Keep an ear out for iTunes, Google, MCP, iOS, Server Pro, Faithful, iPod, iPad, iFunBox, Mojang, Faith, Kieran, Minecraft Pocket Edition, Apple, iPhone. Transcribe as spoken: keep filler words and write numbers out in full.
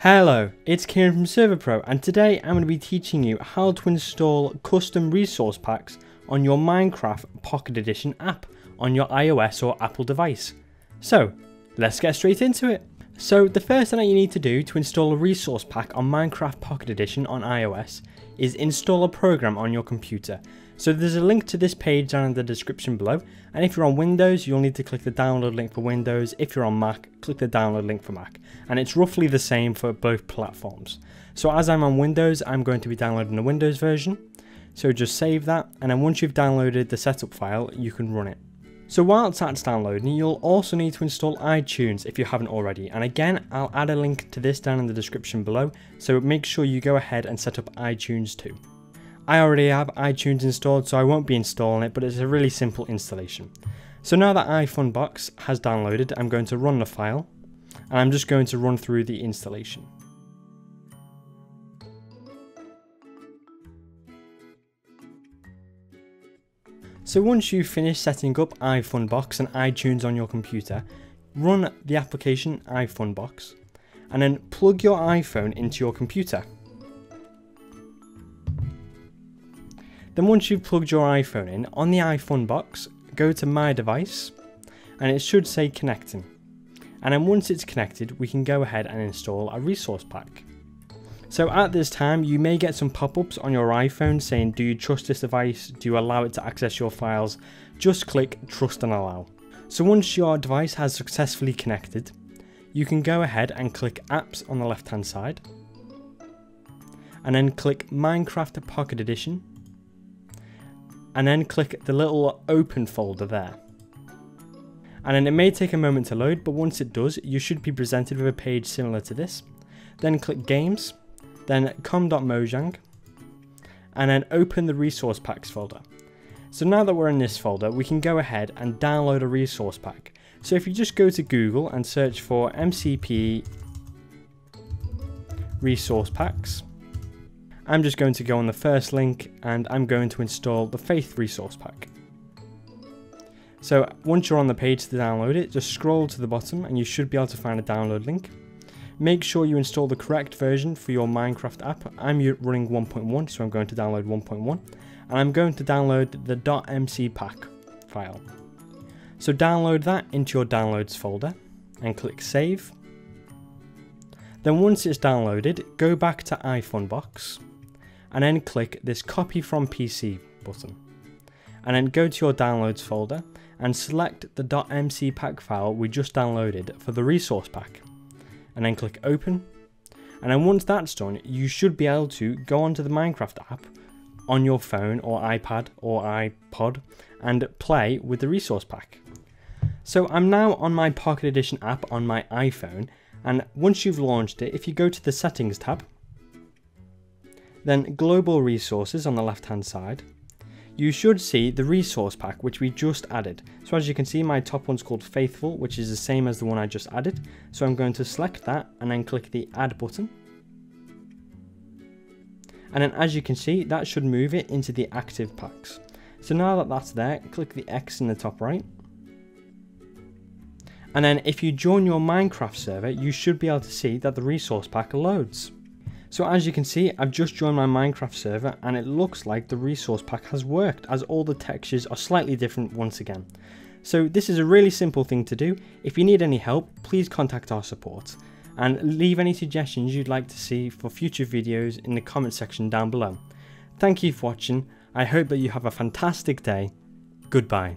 Hello, it's Kieran from Server Pro, and today I'm going to be teaching you how to install custom resource packs on your Minecraft Pocket Edition app on your iOS or Apple device. So let's get straight into it. So the first thing that you need to do to install a resource pack on Minecraft Pocket Edition on iOS is install a program on your computer. So there's a link to this page down in the description below, and if you're on Windows you'll need to click the download link for Windows. If you're on Mac, click the download link for Mac, and it's roughly the same for both platforms. So as I'm on Windows, I'm going to be downloading the Windows version, so just save that, and then once you've downloaded the setup file you can run it. So while that's downloading, you'll also need to install iTunes if you haven't already, and again I'll add a link to this down in the description below, so make sure you go ahead and set up iTunes too. I already have iTunes installed, so I won't be installing it, but it's a really simple installation. So now that iFunBox has downloaded, I'm going to run the file, and I'm just going to run through the installation. So once you've finished setting up iFunBox and iTunes on your computer, run the application iFunBox and then plug your iPhone into your computer. Then once you've plugged your iPhone in, on the iFunBox, go to My Device and it should say Connecting. And then once it's connected, we can go ahead and install a resource pack. So at this time, you may get some pop-ups on your iPhone saying, do you trust this device? Do you allow it to access your files? Just click Trust and Allow. So once your device has successfully connected, you can go ahead and click Apps on the left-hand side, and then click Minecraft Pocket Edition, and then click the little open folder there. And then it may take a moment to load, but once it does, you should be presented with a page similar to this. Then click Games, then com.mojang, and then open the resource packs folder. So now that we're in this folder, we can go ahead and download a resource pack. So if you just go to Google and search for M C P resource packs, I'm just going to go on the first link and I'm going to install the Faith resource pack. So once you're on the page to download it, just scroll to the bottom and you should be able to find a download link. Make sure you install the correct version for your Minecraft app. I'm running one point one, so I'm going to download one point one, and I'm going to download the .mc pack file. So download that into your downloads folder and click save. Then once it's downloaded, go back to iFunBox and then click this copy from P C button, and then go to your downloads folder and select the .mc pack file we just downloaded for the resource pack, and then click open. And then once that's done, you should be able to go onto the Minecraft app on your phone or iPad or iPod and play with the resource pack. So I'm now on my Pocket Edition app on my iPhone, and once you've launched it, if you go to the settings tab, then global resources on the left hand side, you should see the resource pack which we just added. So as you can see, my top one's called Faithful, which is the same as the one I just added. So I'm going to select that and then click the add button. And then as you can see, that should move it into the active packs. So now that that's there, click the X in the top right. And then if you join your Minecraft server, you should be able to see that the resource pack loads. So as you can see, I've just joined my Minecraft server and it looks like the resource pack has worked, as all the textures are slightly different once again. So this is a really simple thing to do. If you need any help, please contact our support, and leave any suggestions you'd like to see for future videos in the comment section down below. Thank you for watching. I hope that you have a fantastic day. Goodbye.